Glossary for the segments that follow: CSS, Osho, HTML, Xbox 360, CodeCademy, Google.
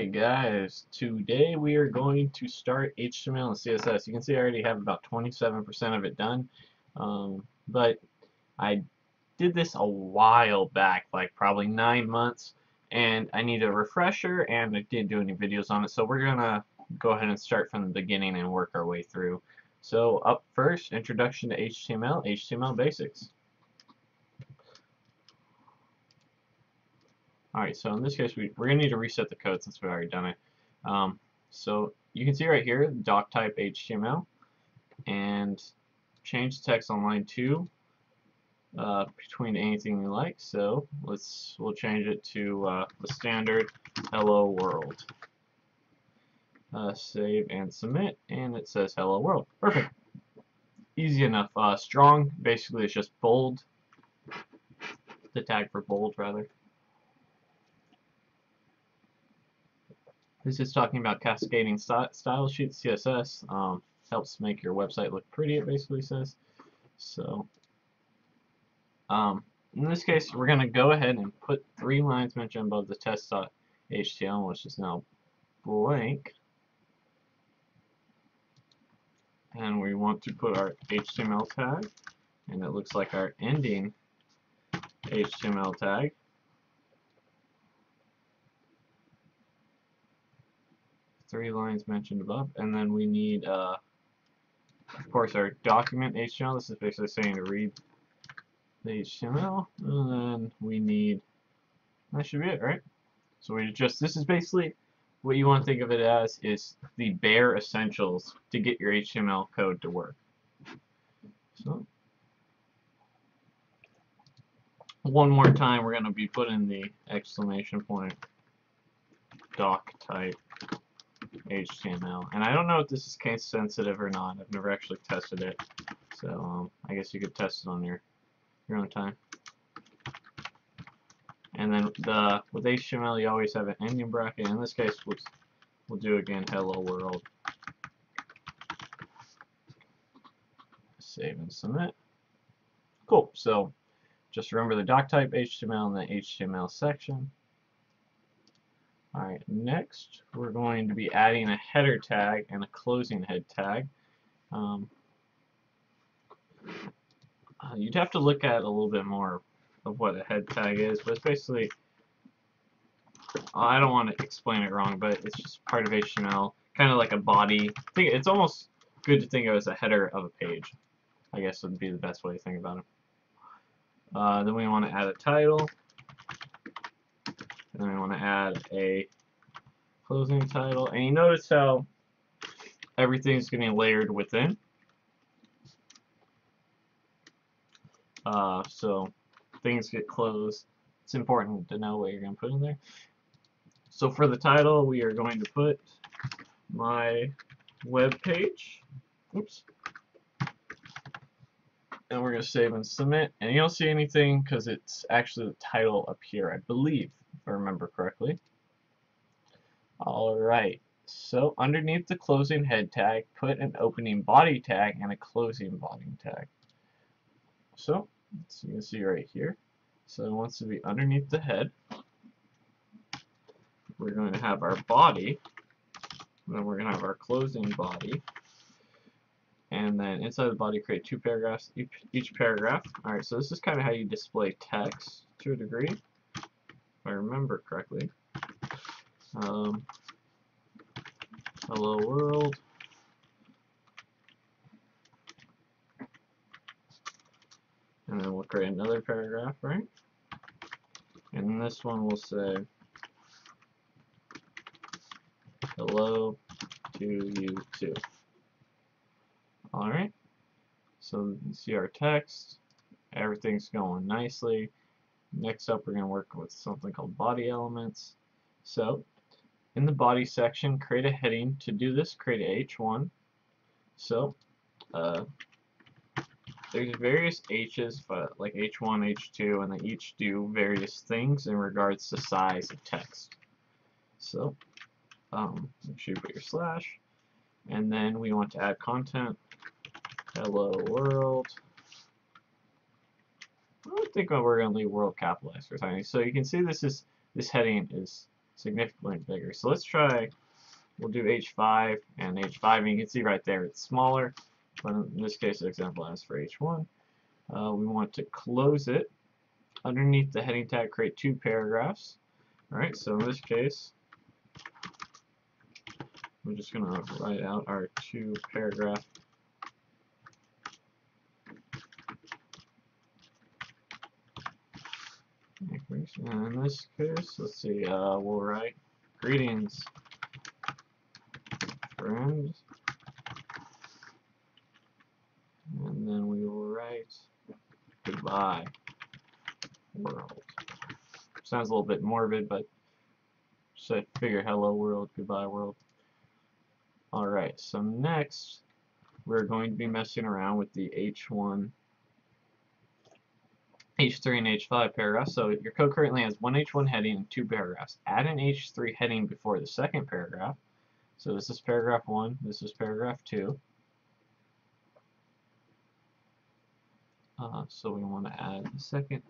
Alright guys, today we are going to start HTML and CSS. You can see I already have about 27% of it done, but I did this a while back, like probably 9 months, and I need a refresher and I didn't do any videos on it, so we're gonna go ahead and start from the beginning and work our way through. So up first, introduction to HTML, HTML basics. Alright, so in this case, we're going to need to reset the code since we've already done it. So you can see right here, doc type HTML, and change the text on line 2 between anything you like. So we'll change it to the standard hello world. Save and submit, and it says hello world. Perfect. Easy enough. Strong, basically it's just bold, the tag for bold rather. This is talking about cascading style sheet CSS. Helps make your website look pretty, it basically says. So, in this case, we're going to go ahead and put 3 lines mentioned above the test.html, which is now blank. And we want to put our HTML tag, and it looks like our ending HTML tag. Three lines mentioned above, and then we need, of course, our document HTML. This is basically saying to read the HTML, and then we need. That should be it, right? So we just this is basically what you want to think of it as is the bare essentials to get your HTML code to work. So one more time, we're going to be putting the exclamation point doc type HTML, and I don't know if this is case sensitive or not. I've never actually tested it, so I guess you could test it on your own time. And then with HTML, you always have an ending bracket. In this case, we'll do again hello world. Save and submit. Cool. So just remember the doc type HTML and the HTML section. Alright, next we're going to be adding a header tag and a closing head tag. You'd have to look at a little bit more of what a head tag is, but it's basically, I don't want to explain it wrong, but it's just part of HTML, kind of like a body. I think it's almost good to think of it as a header of a page, I guess would be the best way to think about it. Then we want to add a title. And then we want to add a closing title. And you notice how everything's getting layered within. So things get closed. It's important to know what you're going to put in there. So for the title, we are going to put my web page. Oops. And we're going to save and submit. And you don't see anything because it's actually the title up here, I believe. If I remember correctly. Alright, so underneath the closing head tag, put an opening body tag and a closing body tag. So, as you can see right here, so it wants to be underneath the head. We're going to have our body, and then we're going to have our closing body. And then inside the body, create 2 paragraphs, each paragraph. Alright, so this is kind of how you display text to a degree. If I remember correctly, hello world, and then we'll create another paragraph, right? And this one will say, hello to you too. Alright, so you see our text, everything's going nicely. Next up, we're going to work with something called body elements. So, in the body section, create a heading. To do this, create a H1. So, there's various H's, like H1, H2, and they each do various things in regards to size of text. So, make sure you put your slash. And then we want to add content. Hello, world. I don't think we're going to leave world capitalized for a second. So you can see this heading is significantly bigger. So let's try, we'll do H5 and H5, and you can see right there it's smaller, but in this case the example asks for H1. We want to close it. Underneath the heading tag, create two paragraphs. Alright, so in this case, we're just going to write out our two paragraph anchors. And in this case, let's see, we'll write greetings, friends. And then we will write goodbye, world. Sounds a little bit morbid, but so figure hello world, goodbye world. Alright, so next we're going to be messing around with the H1, H3, and H5 paragraphs. So your code currently has one H1 heading and two paragraphs. Add an H3 heading before the second paragraph. So this is paragraph 1, this is paragraph 2. So we want to add the second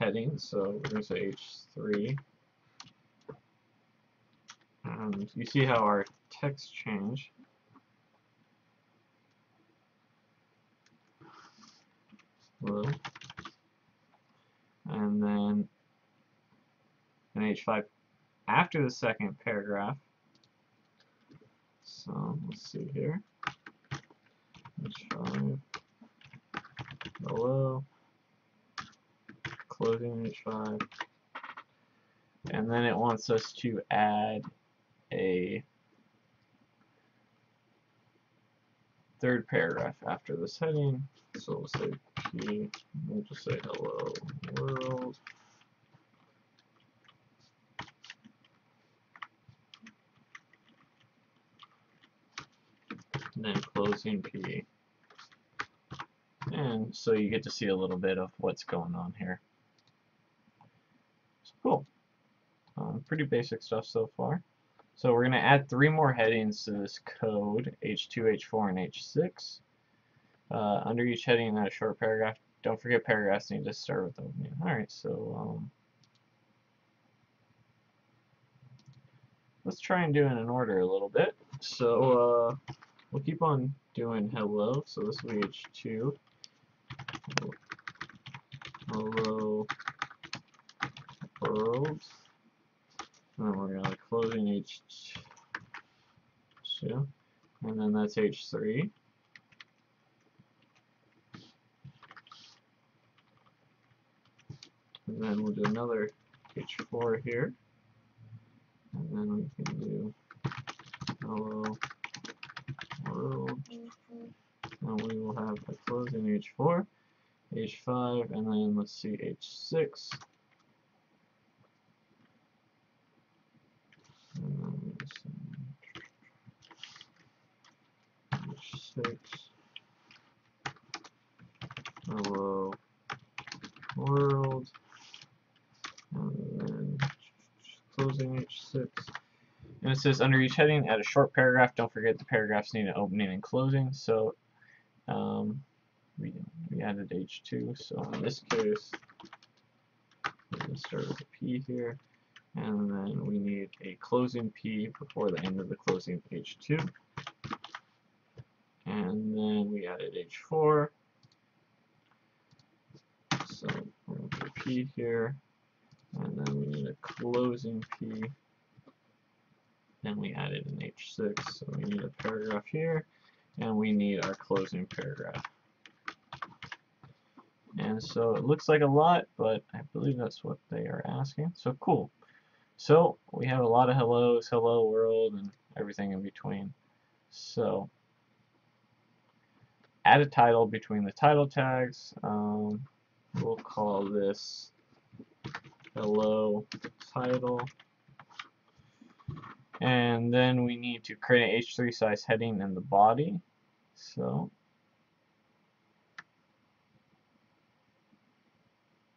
heading, so we're going to say H3. You see how our text changed. Hello. And then an H5 after the second paragraph. So let's see here. H5. Hello. Closing H5. And then it wants us to add a third paragraph after this heading. So we'll say P, we'll just say hello world. And then closing P. And so you get to see a little bit of what's going on here. So cool. Pretty basic stuff so far. So we're going to add three more headings to this code, H2, H4, and H6. Under each heading in a short paragraph, don't forget paragraphs need to start with opening. Alright, so let's try and do it in order a little bit. So we'll keep on doing hello. So this will be H2. Hello world. And then we're going to close in H2, and then that's H3. And then we'll do another H4 here. And then we can do hello world. And we will have a closing H4, H5, and then let's see H6. Hello world, and then closing H6. And it says under each heading, add a short paragraph. Don't forget the paragraphs need an opening and closing. So we added H2. So in this case, we're going to start with a P here, and then we need a closing P before the end of the closing H2. And then we added H4. So we're going to put P here. And then we need a closing P. Then we added an H6. So we need a paragraph here. And we need our closing paragraph. And so it looks like a lot, but I believe that's what they are asking. So cool. So we have a lot of hellos, hello world, and everything in between. So add a title between the title tags. We'll call this hello title. And then we need to create an H3 size heading in the body. So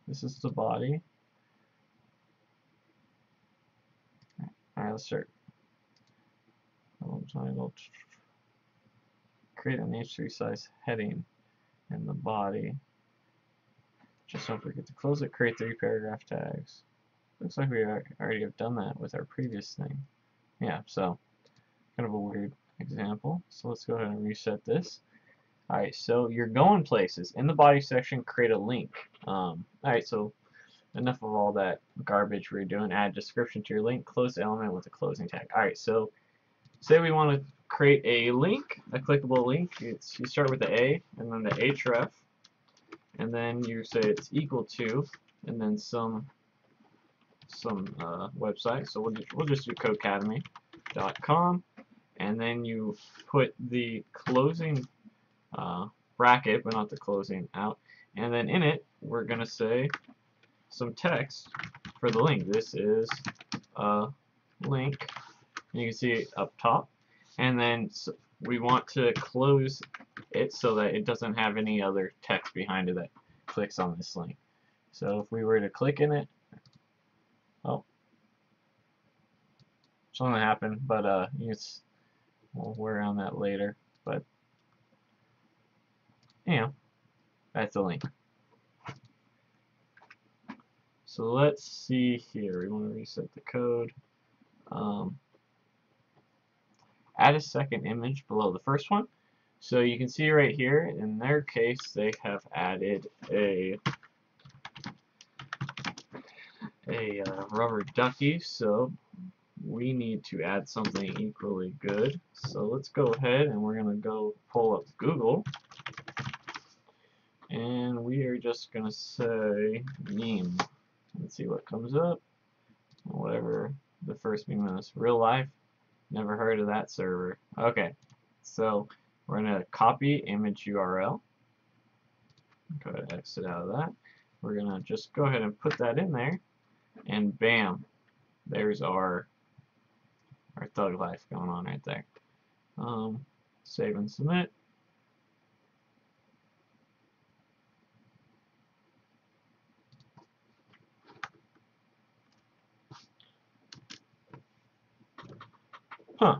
this is the body. Alright, let's start. Hello title. Create an H3 size heading in the body. Just don't forget to close it. Create three paragraph tags. Looks like we already have done that with our previous thing. Yeah, so kind of a weird example. So let's go ahead and reset this. Alright, so you're going places. In the body section, create a link. Alright, so enough of all that garbage we're doing. Add description to your link. Close the element with a closing tag. Alright, so say we want to create a link, a clickable link. It's, you ␣start with the A and then the href, and then you say it's equal to, and then some website. So we'll just do CodeCademy.com, and then you put the closing bracket, but not the closing out, and then in it we're gonna say some text for the link. This is a link. You can see it up top, and then we want to close it so that it doesn't have any other text behind it that clicks on this link. So if we were to click in it, oh, something happened, but we'll worry on that later. But you know, that's the link. So let's see here. We want to reset the code. Add a second image below the first one. So you can see right here, in their case, they have added a rubber ducky. So we need to add something equally good. So let's go ahead and we're going to go pull up Google. And we are just going to say meme. Let's see what comes up. Whatever the first meme was. Real life. Never heard of that server. Okay, so we're going to copy image URL. Go ahead and exit out of that. We're going to just go ahead and put that in there, and bam, there's our thug life going on right there. Save and submit. Huh.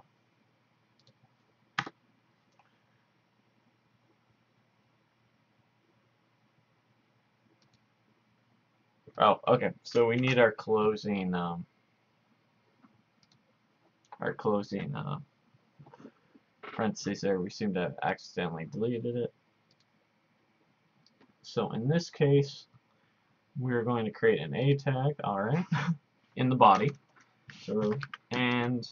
Oh, okay. So we need our closing parentheses there. We seem to have accidentally deleted it. So in this case, we're going to create an A tag, alright, in the body. So and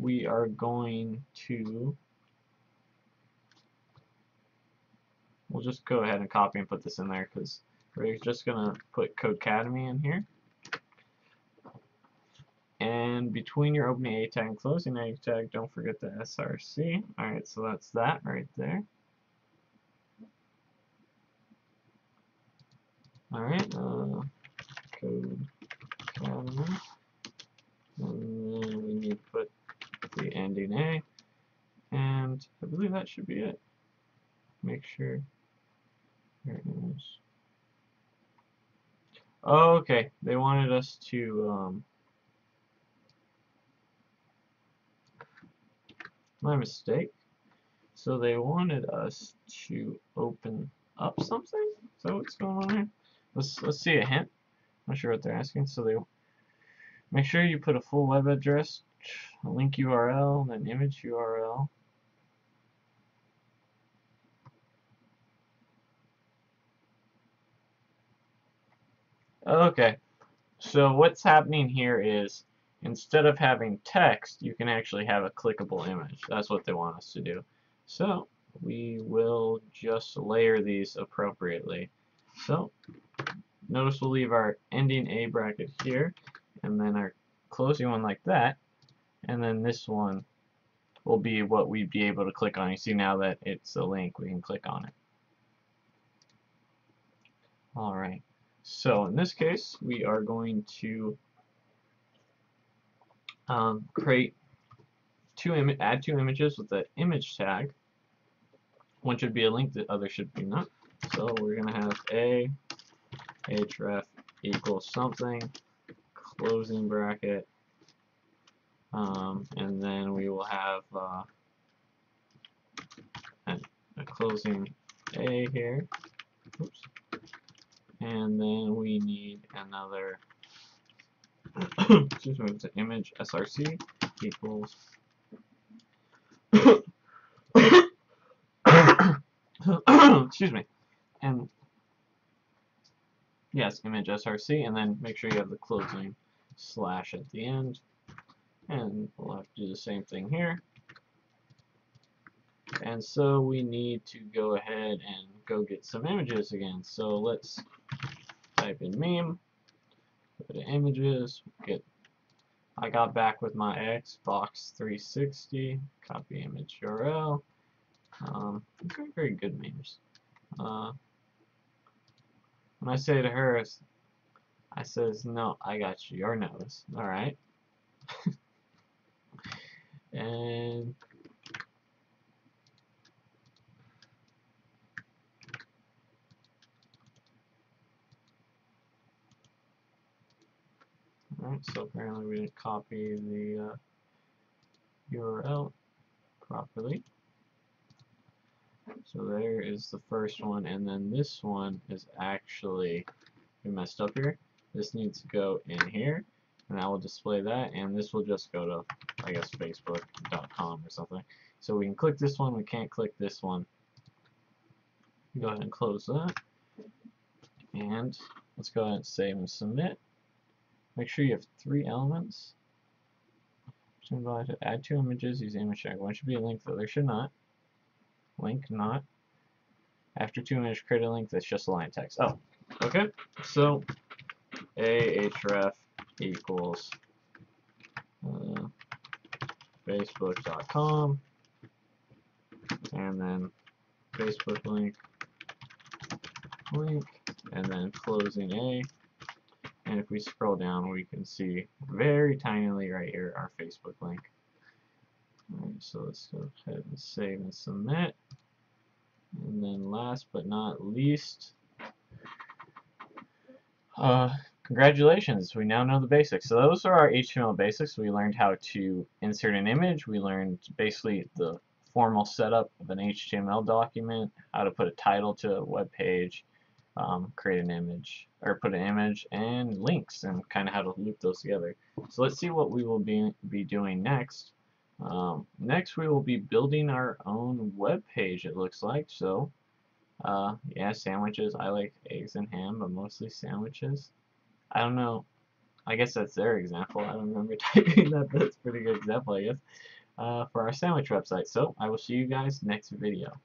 we are going to, we'll just go ahead and copy and put this in there because we're just going to put CodeCademy in here. And between your opening A tag and closing A tag, don't forget the SRC. Alright, so that's that right there. Alright, CodeCademy. And then we need to put the ending A, and I believe that should be it. Make sure there it is. Okay, they wanted us to my mistake. So they wanted us to open up something. Is that what's going on here? Let's see a hint. I'm not sure what they're asking. So they make sure you put a full web address, a link URL, then image URL. Okay, so what's happening here is instead of having text, you can actually have a clickable image. That's what they want us to do. So we will just layer these appropriately. So notice we'll leave our ending A bracket here, and then our closing one like that. And then this one will be what we'd be able to click on. You see now that it's a link, we can click on it. Alright, so in this case, we are going to create add two images with the image tag. One should be a link, the other should be not. So we're going to have a href equals something, closing bracket. And then we will have a closing A here. Oops. And then we need another excuse me, to image src equals excuse me, and yes, image src, and then make sure you have the closing slash at the end, and we'll have to do the same thing here. And so we need to go ahead and go get some images again. So let's type in meme, go to images, get, I got back with my Xbox 360, copy image URL. Very good memes. When I say to her, I says, no, I got you, your nose, alright? And alright, so apparently we didn't copy the URL properly. So there is the first one, and then this one is actually, we messed up here. This needs to go in here, and I will display that, and this will just go to, I guess, facebook.com or something. So we can click this one, we can't click this one. Go ahead and close that. And let's go ahead and save and submit. Make sure you have 3 elements. To add 2 images, use image tag. One should be a link, though there should not. Link not. After 2 images, create a link that's just a line of text. Oh, okay. So ahref equals facebook.com, and then Facebook link, and then closing A. And if we scroll down, we can see very tinily right here our Facebook link. Alright, so let's go ahead and save and submit. And then last but not least, congratulations, we now know the basics. So those are our HTML basics. We learned how to insert an image. We learned basically the formal setup of an HTML document, how to put a title to a web page, create an image, or put an image, and links, and kind of how to loop those together. So let's see what we will be doing next. Next we will be building our own web page, it looks like. So yeah, sandwiches, I like eggs and ham, but mostly sandwiches. I don't know, I guess that's their example. I don't remember typing that, but that's a pretty good example, I guess, for our sandwich website. So I will see you guys next video.